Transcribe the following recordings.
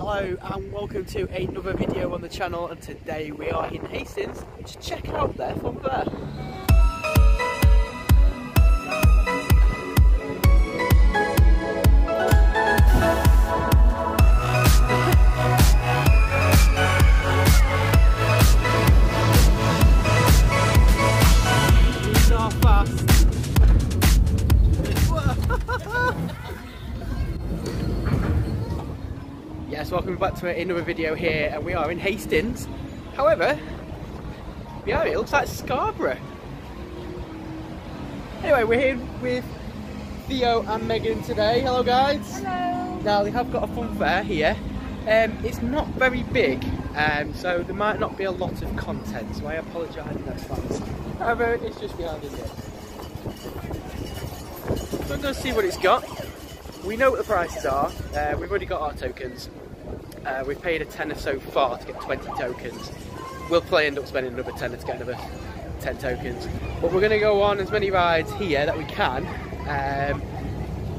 Hello and welcome to another video on the channel, and today we are in Hastings to check out their fun fair. Welcome back to another video here, and we are in Hastings. However, behind me it looks like Scarborough. Anyway, we're here with Theo and Megan today. Hello guys. Hello. Now they have got a fun fair here. It's not very big, so there might not be a lot of content, so I apologise in advance. However, it's just behind us here. So I'm going to see what it's got. We know what the prices are. We've already got our tokens. We've paid a tenner so far to get 20 tokens. We'll probably end up spending another tenner to get another 10 tokens. But we're going to go on as many rides here that we can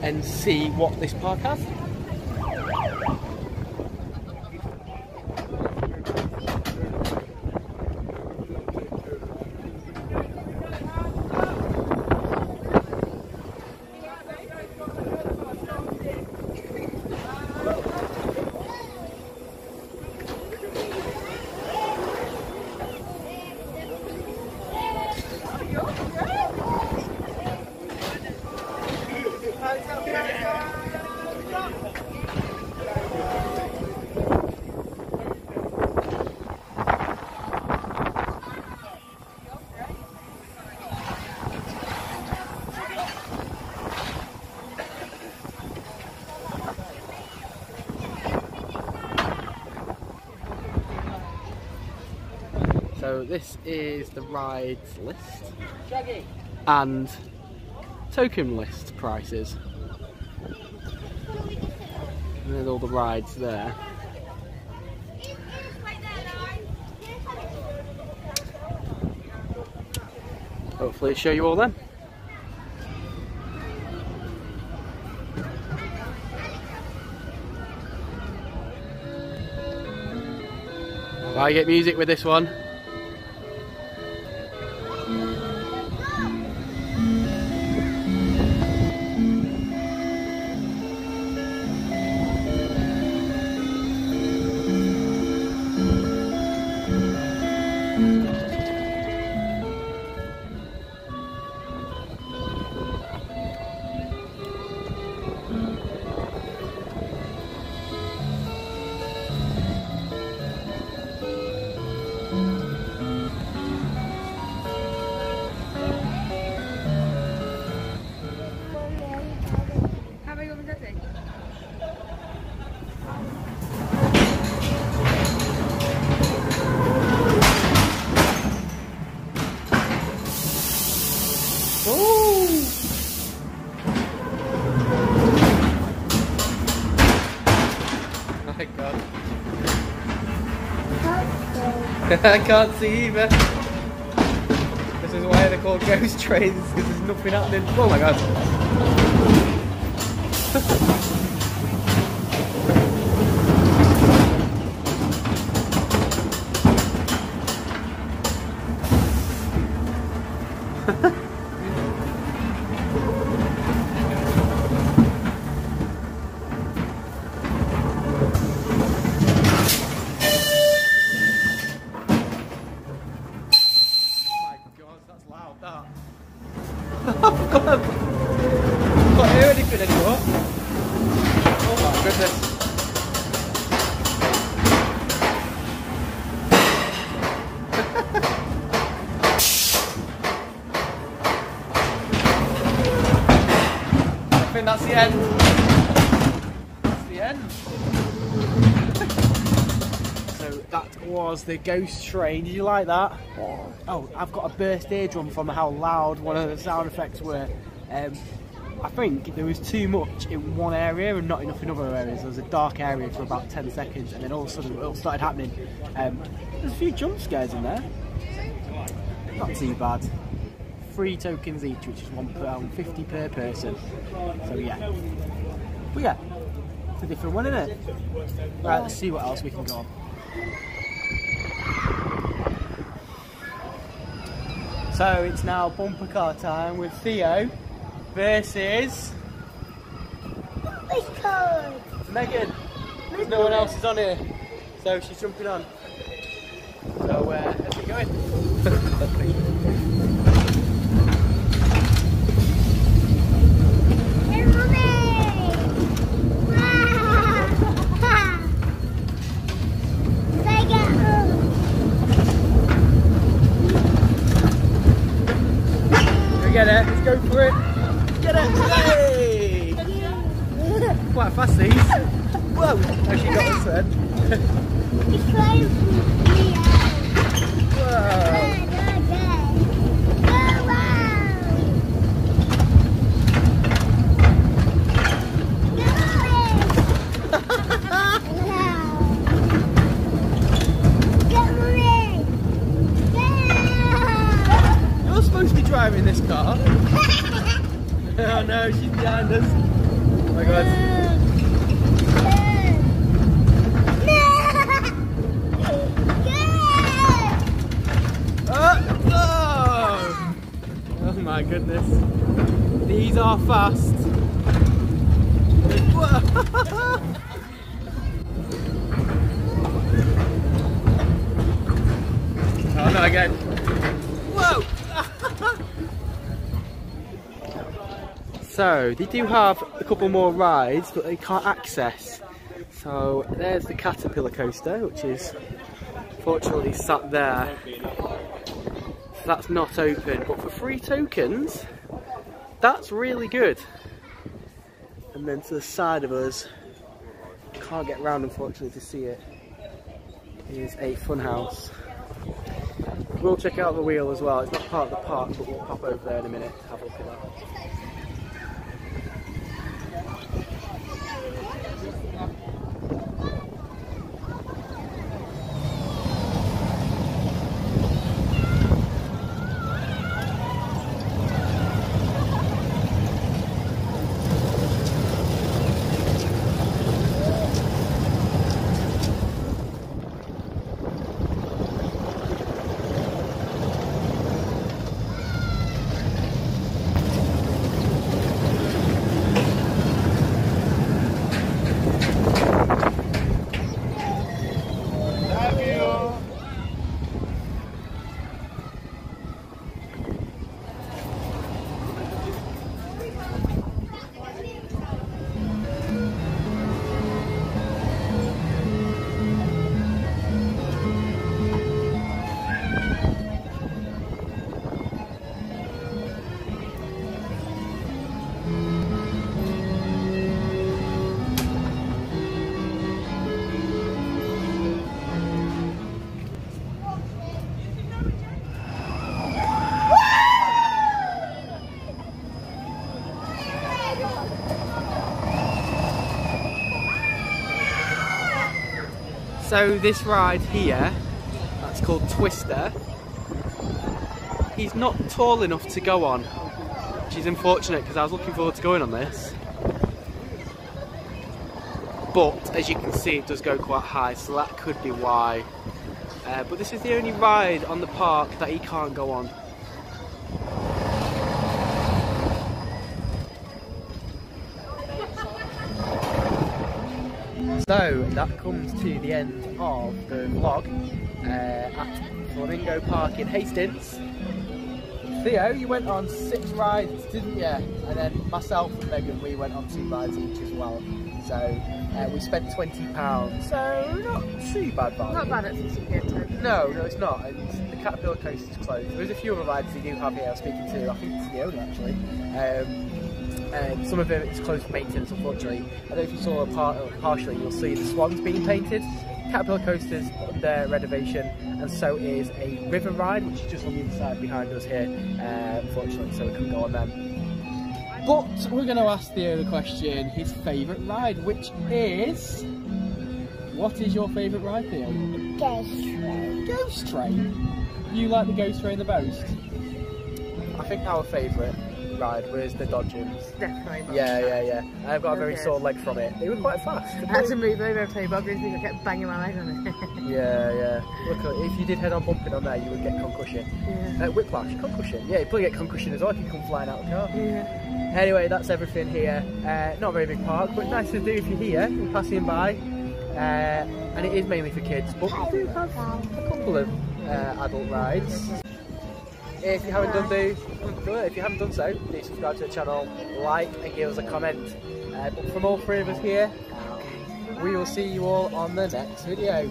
and see what this park has. So this is the rides list and token list prices. And there's all the rides there. Hopefully show you all then. Right, you get music with this one. I can't see either. This is why they're called ghost trains, because there's nothing happening. Oh my god. That's the end. That's the end. So that was the ghost train. Did you like that? Oh, I've got a burst eardrum from how loud one of the sound effects were. I think there was too much in one area and not enough in other areas. There was a dark area for about 10 seconds and then all of a sudden it all started happening. There's a few jump scares in there. Not too bad. 3 tokens each, which is £1.50 per person. So yeah, but yeah, a different one, isn't it? Right, let's see what else we can go on. So it's now bumper car time with Theo versus Megan. No one else is on here, so she's jumping on. So how's it going? Get it, let's go for it. Get it, hey! Quite fast these. Whoa, oh, she got us then. Driving this car. Oh no, she's behind us. Oh my god. Oh, no. Oh my goodness. These are fast. Oh no, again. Whoa! So they do have a couple more rides, but they can't access. So there's the Caterpillar Coaster, which is fortunately sat there. So that's not open, but for free tokens, that's really good. And then to the side of us, can't get round unfortunately to see it, is a funhouse. We'll check out the wheel as well. It's not part of the park, but we'll pop over there in a minute to have a look at that. So this ride here, that's called Twister, he's not tall enough to go on, which is unfortunate because I was looking forward to going on this. But as you can see, it does go quite high, so that could be why. But this is the only ride on the park that he can't go on. So that comes to the end of the vlog at Flamingo Park in Hastings. Theo, you went on 6 rides, didn't you? And then myself and Megan, we went on 2 rides each as well. So we spent £20, so not too bad. Not bad, it's a good time. No, it's not. And the Caterpillar Coaster is closed. There's a few other rides they do have here. I was speaking to, I think it's the owner actually. Some of it is closed for maintenance, unfortunately. I don't know if you saw partially, you'll see the swans being painted. Caterpillar Coaster's under renovation, and so is a river ride, which is just on the inside behind us here, unfortunately, so we couldn't go on them. But we're going to ask Theo the question, his favourite ride, which is... What is your favourite ride, Theo? Ghost train. Ghost train? You like the ghost train the most? I think our favourite ride, whereas the dodgings. Definitely. Yeah. And I've got a very sore leg from it. They were quite fast. I had to move over and play buggers because I kept banging my leg on it. Yeah. Luckily, if you did head on bumping on there, you would get concussion. Yeah. Whiplash, concussion. Yeah, you'd probably get concussion as well if you come flying out of the car. Yeah. Anyway, that's everything here. Not a very big park, but nice to do if you're here and passing by. And it is mainly for kids, but we do have a couple of adult rides. If you haven't done so, please subscribe to the channel, like and give us a comment. But from all three of us here, we will see you all on the next video.